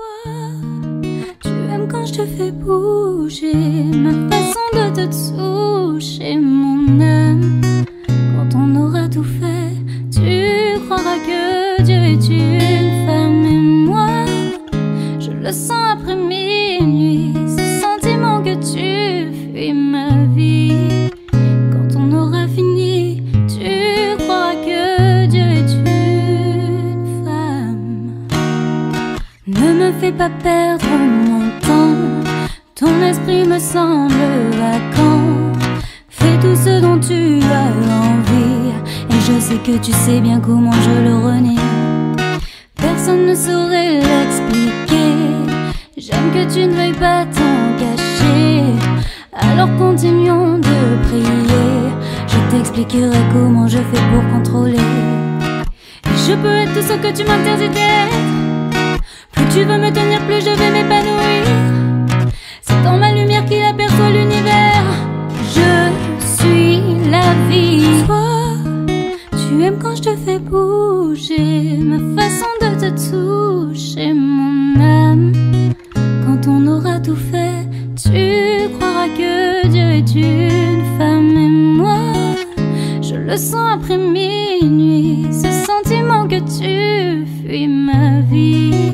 toi. Tu aimes quand je te fais bouger, ma façon de te toucher, mon âme. Quand on aura tout fait, tu croiras que Dieu est une femme. Et moi, je le sens après minuit, ce sentiment que tu fuis ma vie. Ne me fais pas perdre mon temps, ton esprit me semble vacant. Fais tout ce dont tu as envie, et je sais que tu sais bien comment je le renie. Personne ne saurait l'expliquer, j'aime que tu ne veuilles pas t'en cacher. Alors continuons de prier, je t'expliquerai comment je fais pour contrôler. Et je peux être tout ce que tu m'interdis d'être. Tu veux me tenir, plus je vais m'épanouir. C'est dans ma lumière qu'il aperçoit l'univers. Je suis la vie. Toi, tu aimes quand je te fais bouger, ma façon de te toucher, mon âme. Quand on aura tout fait, tu croiras que Dieu est une femme. Et moi, je le sens après minuit, ce sentiment que tu fuis ma vie.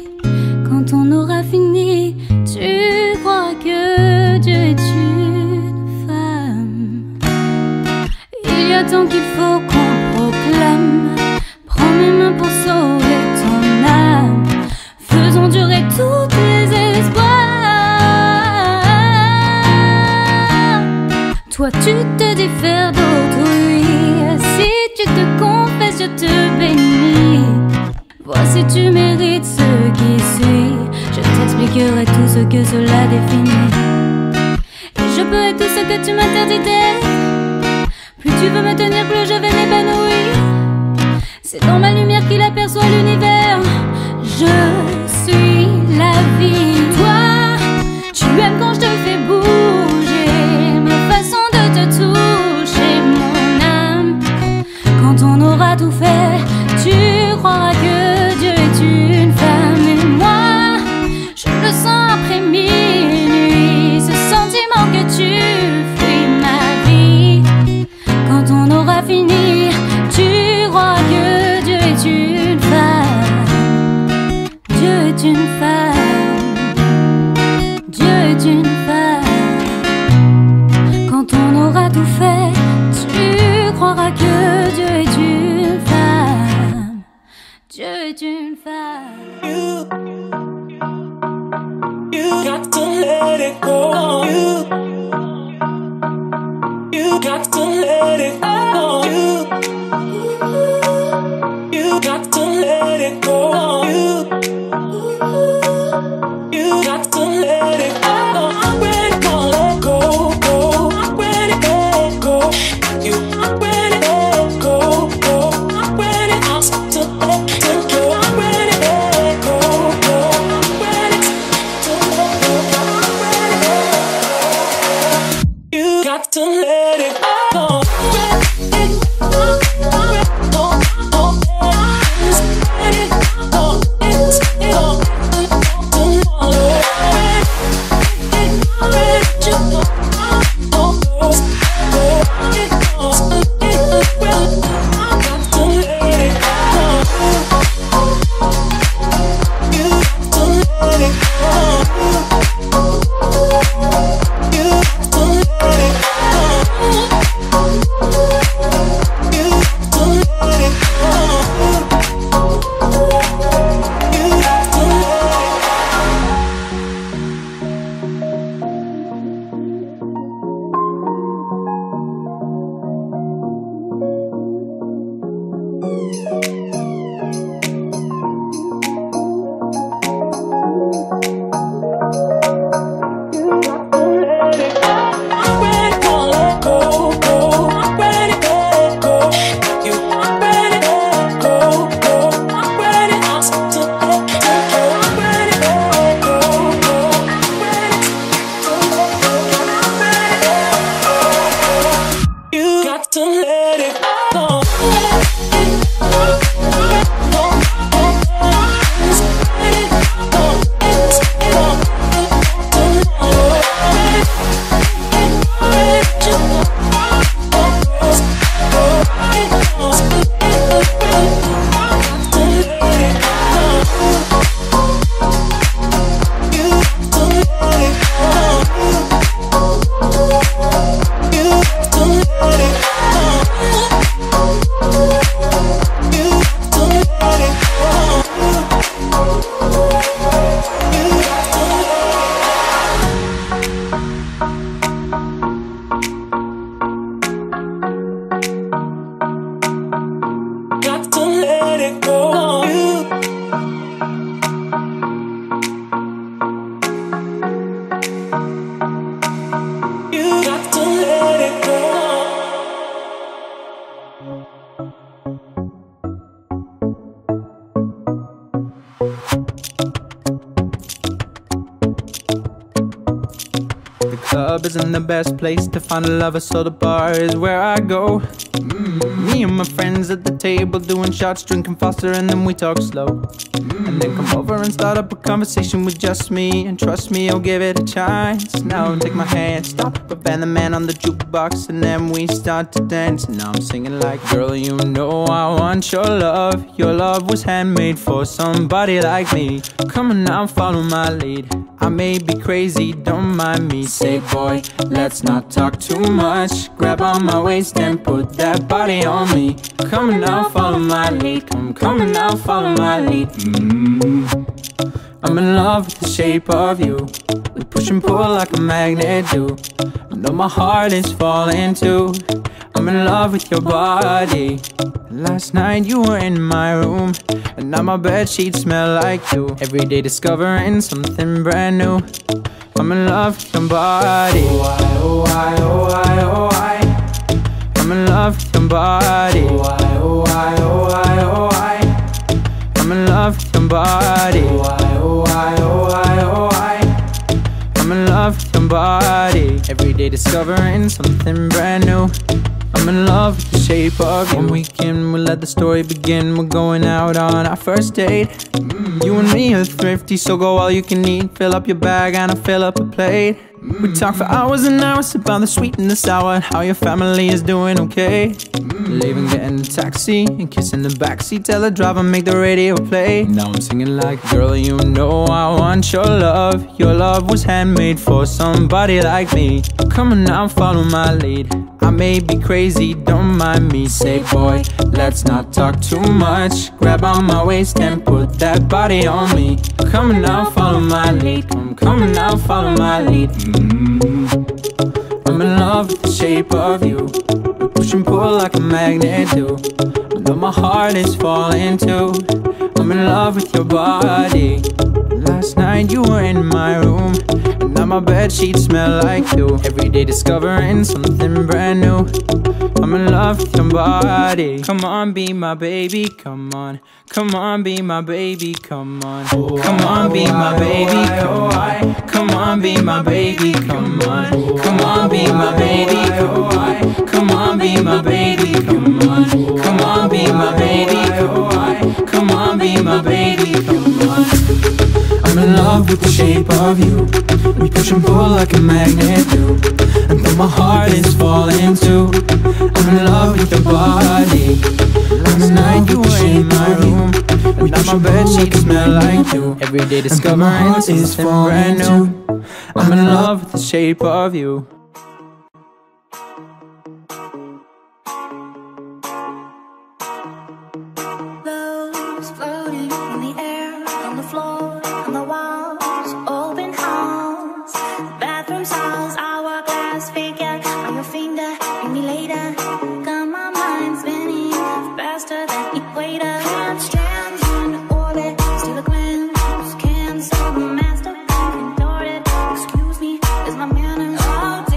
Quand on aura fini, tu crois que Dieu est une femme. Il y a tant qu'il faut qu'on proclame. Prends mes mains pour sauver ton âme. Faisons durer tous les espoirs. Toi tu te diffères d'autrui, si tu te confesses je te bénis. Voici tu mérites ce qui suit, je t'expliquerai tout ce que cela définit. Et je peux être tout ce que tu m'interdis d'être. Plus tu veux me tenir, plus je vais m'épanouir. C'est dans ma lumière qu'il aperçoit l'univers. Je suis la vie. Toi, tu aimes quand je te fais bouger, ma façon de te toucher, mon âme. Quand on aura tout fait, tu croiras que Dieu est une femme, Dieu est une femme. Quand on aura tout fait, tu croiras que Dieu est une femme, Dieu est une femme. You got to let it go. You got to let it go. You got to let it go. You got to let it go. I'm ready to let go, go. I'm ready to let go. You, I'm ready to let go, go. I'm ready to let go. I'm ready to let go, go. I'm ready to let go. I'm ready to let go. You got to let it go. You got to let it go. Club isn't the best place to find a lover, so the bar is where I go. Me and my friends at the table, doing shots, drinking faster, and then we talk slow. And then come over and start up a conversation with just me, and trust me, I'll give it a chance. Now take my hand, stop, band the man on the jukebox, and then we start to dance. Now I'm singing like, girl, you know I want your love was handmade for somebody like me. Come on now, follow my lead, I may be crazy, don't mind me. Say boy, let's not talk too much, grab on my waist and put that body on me. Come on now, follow my lead, come on now, follow my lead. I'm in love with the shape of you, we push and pull like a magnet do. I know my heart is falling too, I'm in love with your body. Last night you were in my room, and now my bedsheets smell like you. Every day discovering something brand new, I'm in love with your body. Oh I, oh I, oh I, oh I, I'm in love with your body. Oh I, oh I, oh I, oh I, I'm in love with your body. Oh I, oh I, oh I, oh I, I'm in love with your body. Every day discovering something brand new, I'm in love with the shape of you. One weekend, we'll let the story begin, we're going out on our first date. You and me are thrifty, so go all you can eat, fill up your bag and I'll fill up a plate. We talk for hours and hours about the sweet and the sour and how your family is doing okay. Leaving, getting a taxi and kissing the backseat, tell the driver make the radio play. Now I'm singing like, girl, you know I want your love was handmade for somebody like me. Come on now, follow my lead, I may be crazy, don't mind me. Say boy, let's not talk too much, grab on my waist and put that body on me. Come on now, follow my lead, come on now, follow my lead. I'm in love with the shape of you, we push and pull like a magnet do. I know my heart is falling too, I'm in love with your body. Last night you were in my room, and now my bedsheets smell like you. Every day discovering something brand new, I'm in love with your body. Come on, be my baby, come on. Come on, be my baby, come on. Come on, be my baby, come on. Come on, be my baby, come on. Come on, be my baby, come on. Come on, be my baby, come on. Come on, be my baby, come on. Come on, be my baby, come on. I'm in love with the shape of you, we push and pull like a magnet do. And though my heart is falling too, I'm in love with your body. Last night you were in my room, and now my bedsheets smell like you. Every day discovering something brand new, I'm in love with the shape of you. Love's floating in the air, on the floor, on the walls, open halls, bathroom stalls, our glass figure on your finger, bring me later. Got my mind spinning faster than equator. Can't stand on orbit, still a glance, can't solve the master, contorted. Excuse me, is my manners all day.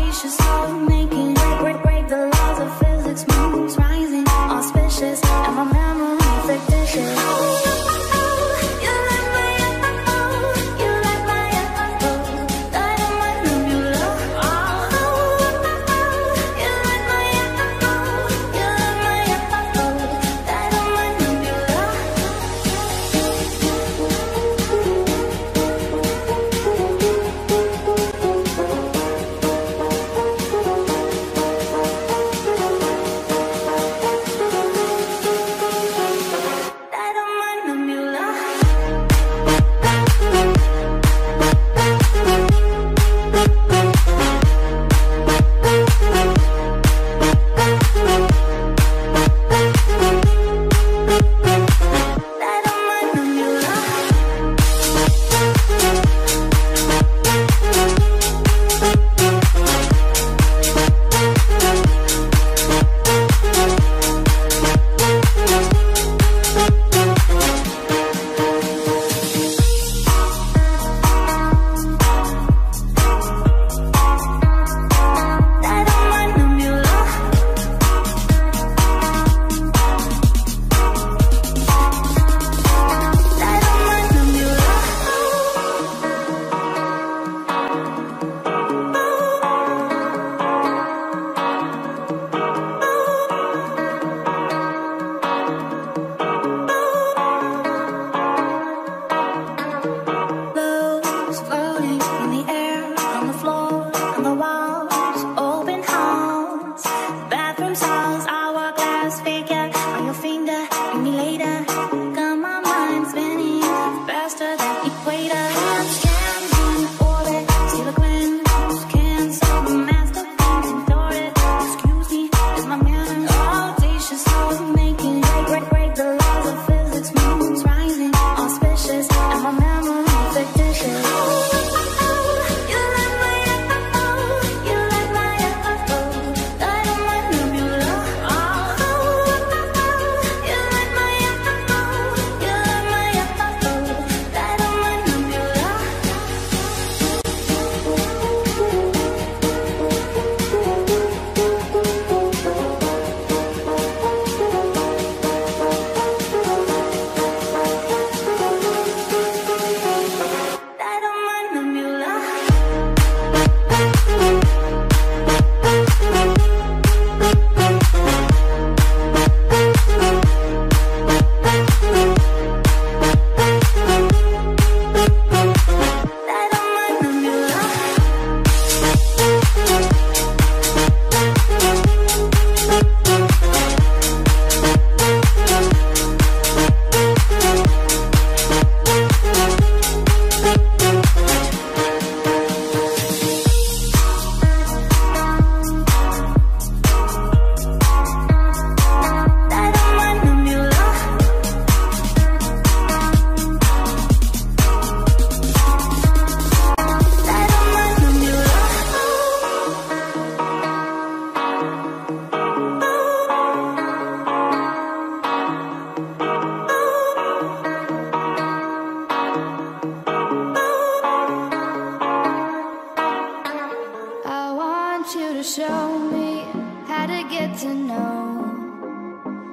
show me how to get to know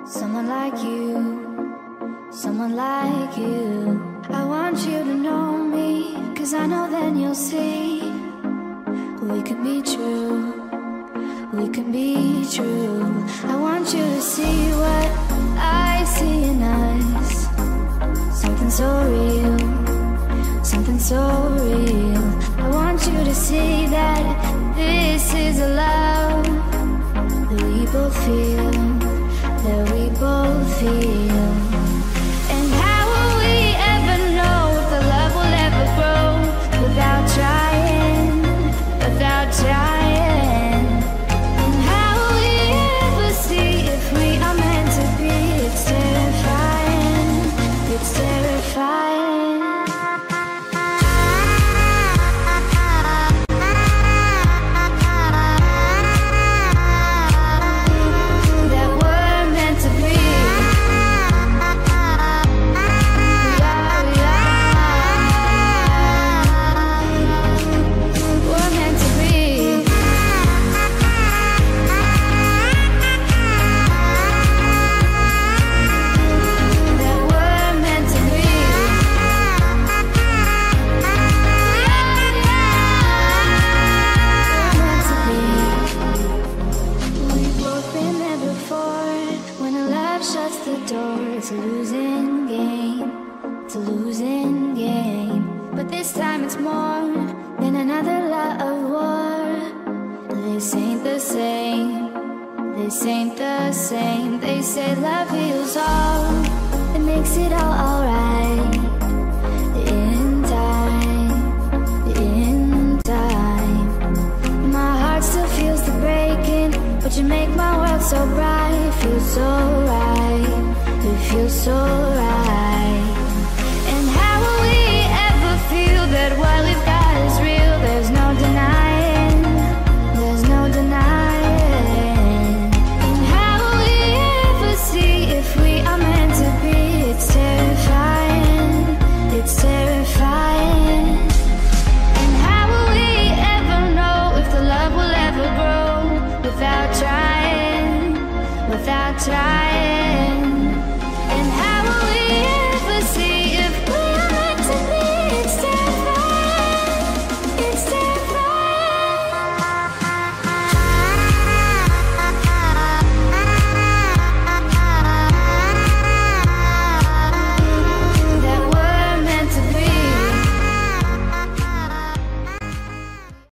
someone like you, someone like you. I want you to know me, 'cause I know then you'll see we could be true, we could be true. I want you to see what I see in us, something so real, something so real. I want you to see that this is a love that we both feel, that we both feel. They say love heals all, it makes it all alright.